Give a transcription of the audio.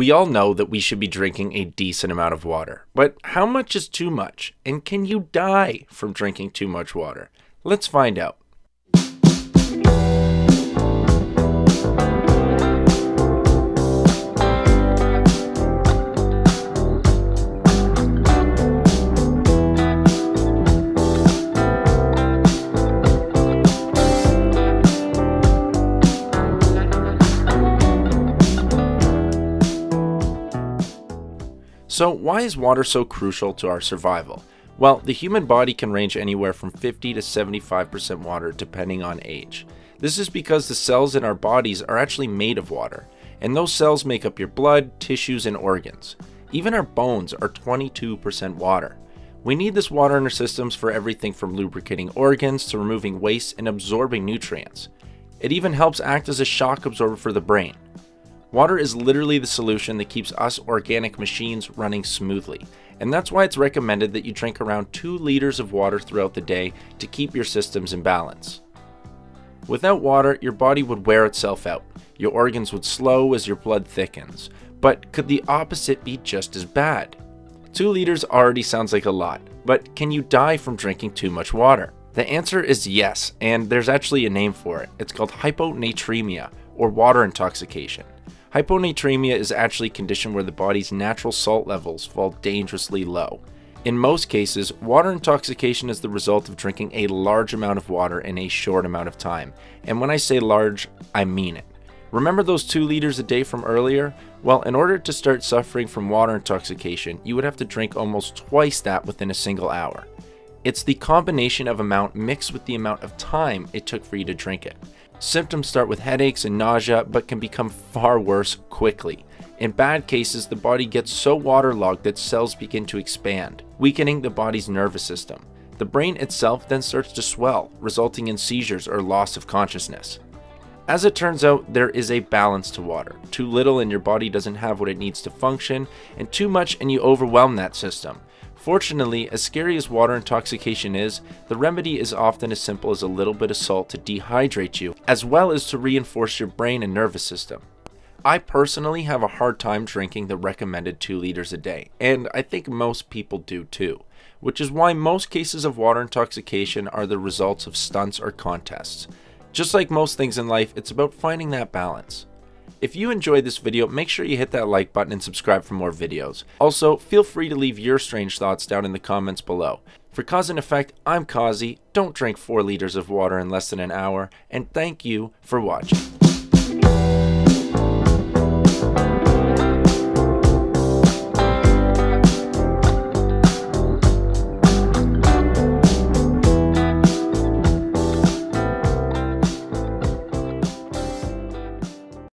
We all know that we should be drinking a decent amount of water, but how much is too much? And can you die from drinking too much water? Let's find out. So why is water so crucial to our survival? Well, the human body can range anywhere from 50 to 75% water depending on age. This is because the cells in our bodies are actually made of water, and those cells make up your blood, tissues, and organs. Even our bones are 22% water. We need this water in our systems for everything from lubricating organs to removing waste and absorbing nutrients. It even helps act as a shock absorber for the brain. Water is literally the solution that keeps us organic machines running smoothly, and that's why it's recommended that you drink around 2 liters of water throughout the day to keep your systems in balance. Without water, your body would wear itself out. Your organs would slow as your blood thickens. But could the opposite be just as bad? 2 liters already sounds like a lot, but can you die from drinking too much water? The answer is yes, and there's actually a name for it. It's called hyponatremia, or water intoxication. Hyponatremia is actually a condition where the body's natural salt levels fall dangerously low. In most cases, water intoxication is the result of drinking a large amount of water in a short amount of time. And when I say large, I mean it. Remember those 2 liters a day from earlier? Well, in order to start suffering from water intoxication, you would have to drink almost twice that within a single hour. It's the combination of amount mixed with the amount of time it took for you to drink it. Symptoms start with headaches and nausea, but can become far worse quickly. In bad cases, the body gets so waterlogged that cells begin to expand, weakening the body's nervous system. The brain itself then starts to swell, resulting in seizures or loss of consciousness. As it turns out, there is a balance to water. Too little and your body doesn't have what it needs to function, and too much and you overwhelm that system. Fortunately, as scary as water intoxication is, the remedy is often as simple as a little bit of salt to dehydrate you, as well as to reinforce your brain and nervous system. I personally have a hard time drinking the recommended 2 liters a day, and I think most people do too, which is why most cases of water intoxication are the results of stunts or contests. Just like most things in life, it's about finding that balance. If you enjoyed this video, make sure you hit that like button and subscribe for more videos. Also, feel free to leave your strange thoughts down in the comments below. For Khaz and Effect, I'm Khazi. Don't drink 4 liters of water in less than an hour, and thank you for watching.